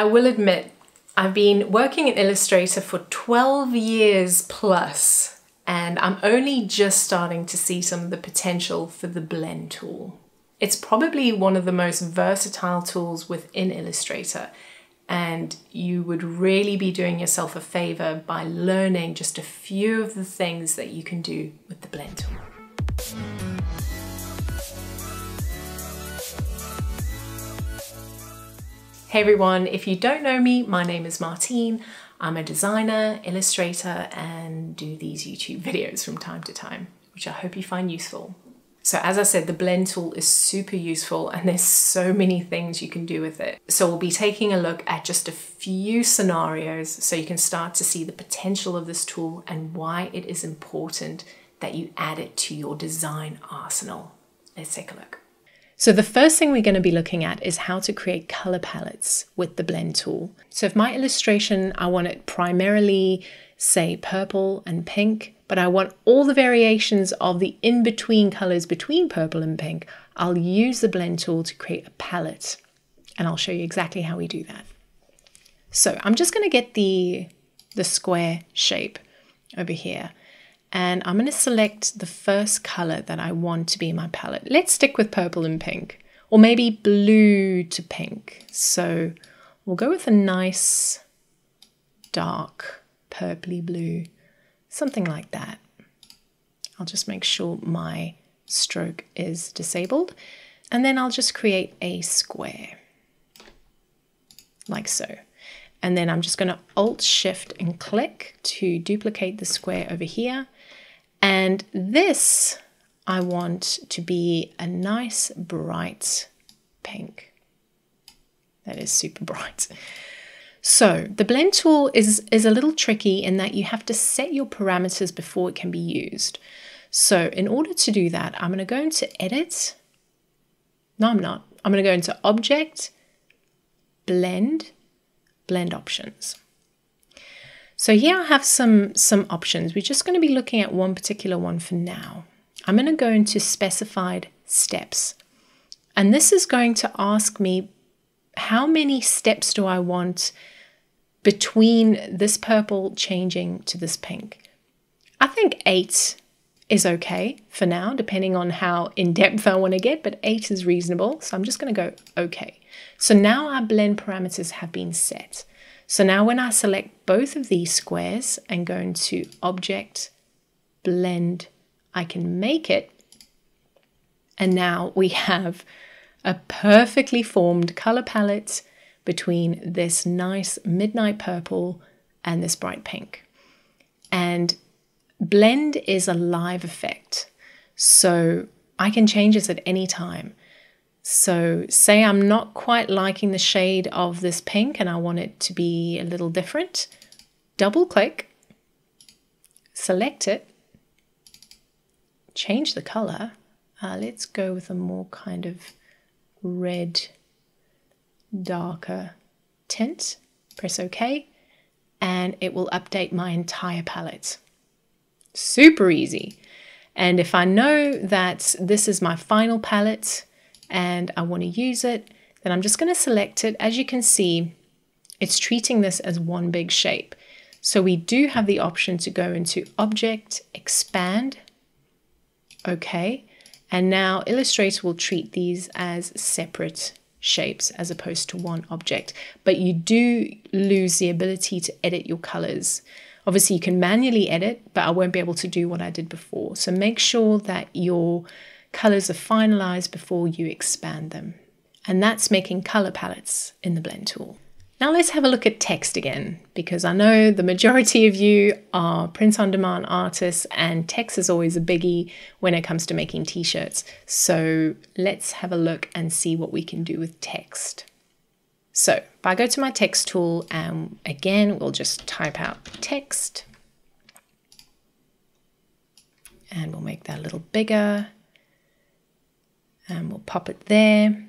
I will admit, I've been working in Illustrator for 12 years plus, and I'm only just starting to see some of the potential for the Blend tool. It's probably one of the most versatile tools within Illustrator, and you would really be doing yourself a favor by learning just a few of the things that you can do with the Blend tool. Hey everyone, if you don't know me, my name is Martine. I'm a designer, illustrator, and do these YouTube videos from time to time, which I hope you find useful. So as I said, the Blend tool is super useful and there's so many things you can do with it. So we'll be taking a look at just a few scenarios so you can start to see the potential of this tool and why it is important that you add it to your design arsenal. Let's take a look. So the first thing we're going to be looking at is how to create color palettes with the Blend tool. So if my illustration, I want it primarily, say, purple and pink, but I want all the variations of the in-between colors between purple and pink, I'll use the Blend tool to create a palette. And I'll show you exactly how we do that. So I'm just going to get the square shape over here. And I'm going to select the first color that I want to be in my palette. Let's stick with purple and pink, or maybe blue to pink. So we'll go with a nice dark purpley blue, something like that. I'll just make sure my stroke is disabled. And then I'll just create a square, like so. And then I'm just going to Alt-Shift and click to duplicate the square over here. And this, I want to be a nice bright pink. That is super bright. So the Blend tool is a little tricky in that you have to set your parameters before it can be used. So in order to do that, I'm going to go into Edit. No, I'm not. I'm going to go into Object, Blend, Blend Options. So here I have some options. We're just going to be looking at one particular one for now. I'm going to go into Specified Steps. And this is going to ask me how many steps do I want between this purple changing to this pink. I think 8 is okay for now, depending on how in depth I want to get, but 8 is reasonable. So I'm just going to go okay. So now our Blend parameters have been set. So now when I select both of these squares and go into Object, Blend, I can make it. And now we have a perfectly formed color palette between this nice midnight purple and this bright pink. And Blend is a live effect, so I can change this at any time. So say I'm not quite liking the shade of this pink and I want it to be a little different. Double click, select it, change the color. Let's go with a more kind of red, darker tint. Press OK, and it will update my entire palette. Super easy. And if I know that this is my final palette, and I want to use it, then I'm just going to select it. As you can see, it's treating this as one big shape. So we do have the option to go into Object, Expand, OK. And now Illustrator will treat these as separate shapes as opposed to one object. But you do lose the ability to edit your colors. Obviously, you can manually edit, but I won't be able to do what I did before. So make sure that your colors are finalized before you expand them. And that's making color palettes in the Blend tool. Now let's have a look at text again, because I know the majority of you are print-on-demand artists and text is always a biggie when it comes to making t-shirts. So let's have a look and see what we can do with text. So if I go to my text tool, and again, we'll just type out text. And we'll make that a little bigger. And we'll pop it there.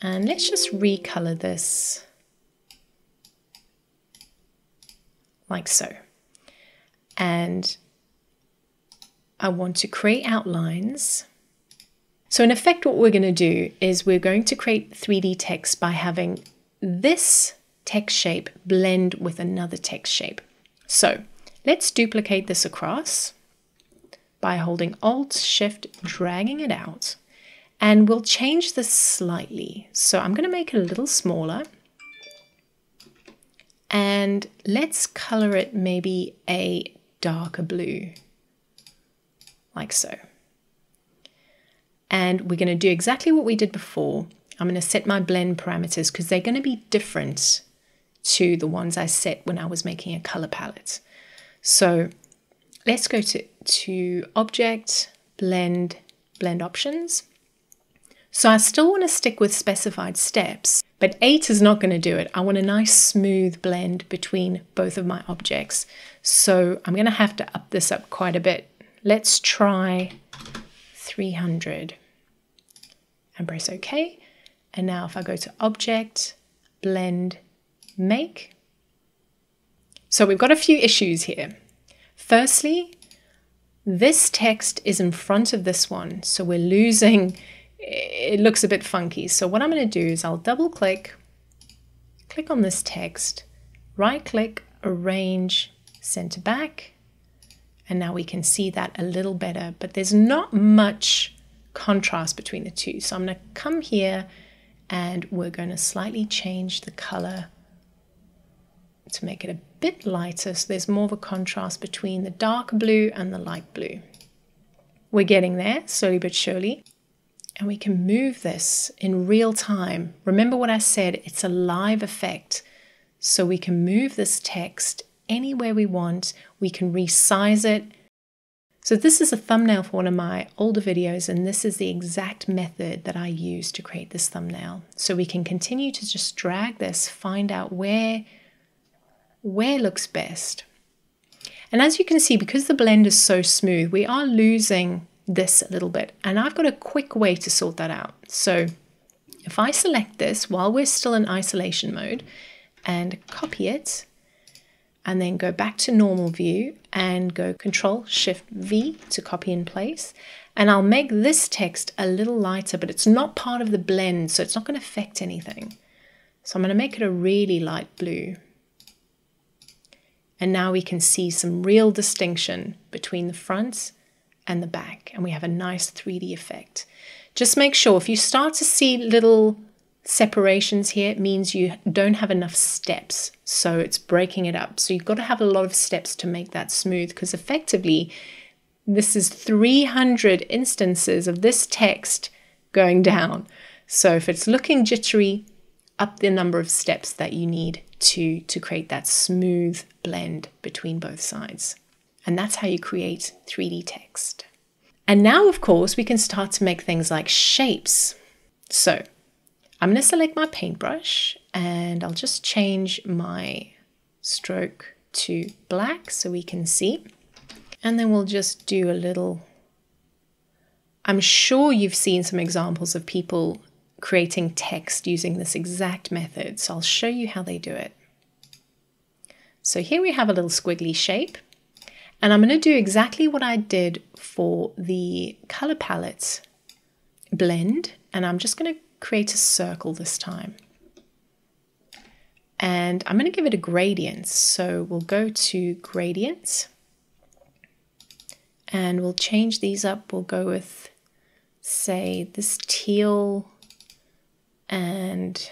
And let's just recolor this like so. And I want to create outlines. So in effect, what we're going to do is we're going to create 3D text by having this text shape blend with another text shape. So let's duplicate this across by holding Alt, Shift, dragging it out, and we'll change this slightly. So I'm going to make it a little smaller, and let's color it maybe a darker blue, like so. And we're going to do exactly what we did before. I'm going to set my blend parameters because they're going to be different to the ones I set when I was making a color palette. So let's go to Object, Blend, Blend Options. So I still want to stick with specified steps, but 8 is not going to do it. I want a nice smooth blend between both of my objects. So I'm going to have to up this up quite a bit. Let's try 300 and press OK. And now if I go to Object, Blend, Make. So we've got a few issues here. Firstly, this text is in front of this one, so we're losing, it looks a bit funky. So what I'm going to do is I'll double click, click on this text, right click, arrange, center back, and now we can see that a little better, but there's not much contrast between the two. So I'm going to come here and we're going to slightly change the color to make it a bit lighter, so there's more of a contrast between the dark blue and the light blue. We're getting there slowly but surely, and we can move this in real time. Remember what I said, it's a live effect, so we can move this text anywhere we want. We can resize it. So this is a thumbnail for one of my older videos, and this is the exact method that I used to create this thumbnail. So we can continue to just drag this, find out where looks best. And as you can see, because the blend is so smooth, we are losing this a little bit, and I've got a quick way to sort that out. So if I select this while we're still in isolation mode and copy it, and then go back to normal view and go Control Shift V to copy in place. And I'll make this text a little lighter, but it's not part of the blend, so it's not going to affect anything. So I'm going to make it a really light blue. And now we can see some real distinction between the front and the back, and we have a nice 3D effect. Just make sure if you start to see little separations here, it means you don't have enough steps, so it's breaking it up. So you've got to have a lot of steps to make that smooth, because effectively this is 300 instances of this text going down. So if it's looking jittery, up the number of steps that you need to create that smooth blend between both sides. And that's how you create 3D text. And now, of course, we can start to make things like shapes. So I'm going to select my paintbrush, and I'll just change my stroke to black so we can see. And then we'll just do a little... I'm sure you've seen some examples of people creating text using this exact method, so I'll show you how they do it. So here we have a little squiggly shape, and I'm going to do exactly what I did for the color palette blend, and I'm just going to create a circle this time. And I'm going to give it a gradient. So we'll go to gradients and we'll change these up. We'll go with, say, this teal. And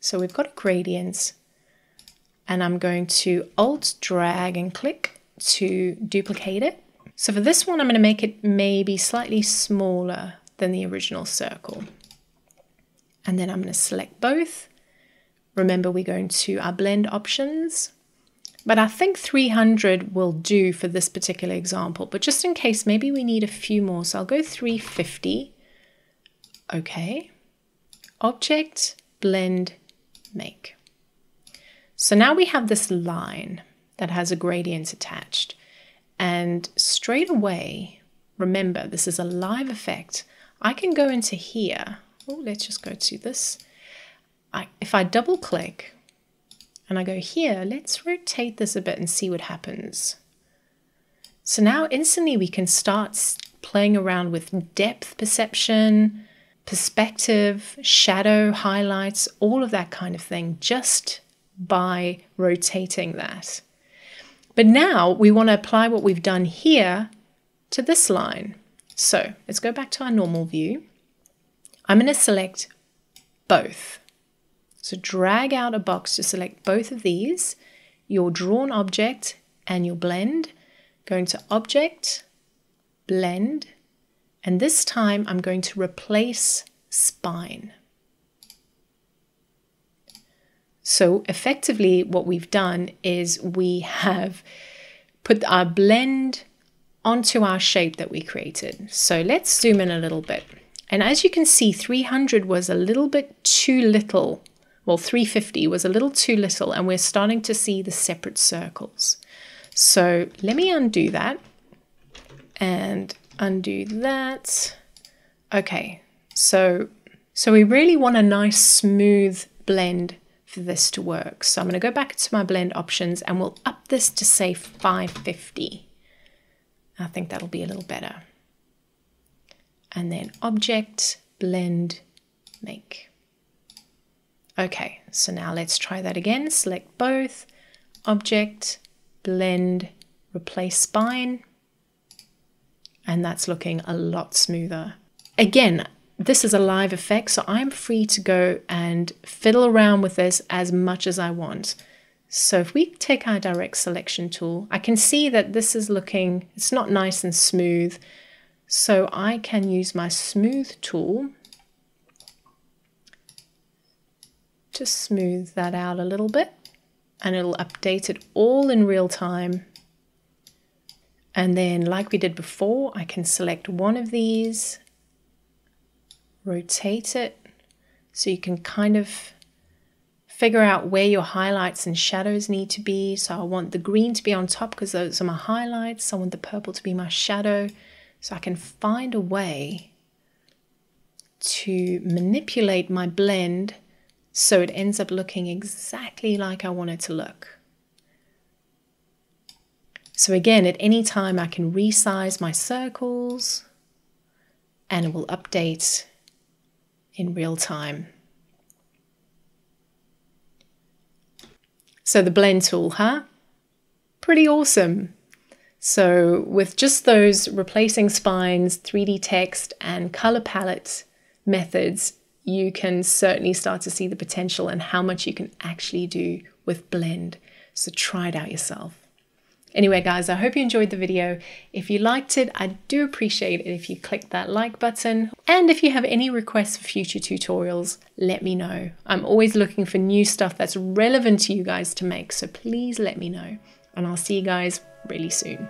so we've got a gradient, and I'm going to Alt, drag and click to duplicate it. So for this one, I'm going to make it maybe slightly smaller than the original circle. And then I'm going to select both. Remember, we're going to our blend options, but I think 300 will do for this particular example, but just in case, maybe we need a few more. So I'll go 350. Okay. Object, Blend, Make. So now we have this line that has a gradient attached, and straight away, remember, this is a live effect. I can go into here. Oh, let's just go to this. If I double click and I go here, let's rotate this a bit and see what happens. So now instantly we can start playing around with depth perception, perspective, shadow, highlights, all of that kind of thing, just by rotating that. But now we want to apply what we've done here to this line. So let's go back to our normal view. I'm going to select both. So drag out a box to select both of these, your drawn object and your blend. Go into Object, Blend, and this time I'm going to replace spine. So effectively what we've done is we have put our blend onto our shape that we created. So let's zoom in a little bit. And as you can see, 300 was a little bit too little. Well, 350 was a little too little, and we're starting to see the separate circles. So let me undo that and undo that. Okay, so we really want a nice smooth blend for this to work. So I'm going to go back to my blend options and we'll up this to say 550. I think that'll be a little better. And then Object, Blend, Make. Okay, so now let's try that again. Select both, Object, Blend, Replace Spine. And that's looking a lot smoother. Again, this is a live effect, so I'm free to go and fiddle around with this as much as I want. So if we take our direct selection tool, I can see that this is looking, it's not nice and smooth. So I can use my smooth tool to smooth that out a little bit, and it'll update it all in real time. And then like we did before, I can select one of these, rotate it, so you can kind of figure out where your highlights and shadows need to be. So I want the green to be on top because those are my highlights. I want the purple to be my shadow. So I can find a way to manipulate my blend so it ends up looking exactly like I want it to look. So again, at any time I can resize my circles and it will update in real time. So the blend tool, huh? Pretty awesome. So with just those replacing spines, 3D text and color palette methods, you can certainly start to see the potential and how much you can actually do with Blend. So try it out yourself. Anyway, guys, I hope you enjoyed the video. If you liked it, I do appreciate it if you click that like button. And if you have any requests for future tutorials, let me know. I'm always looking for new stuff that's relevant to you guys to make, so please let me know. And I'll see you guys really soon.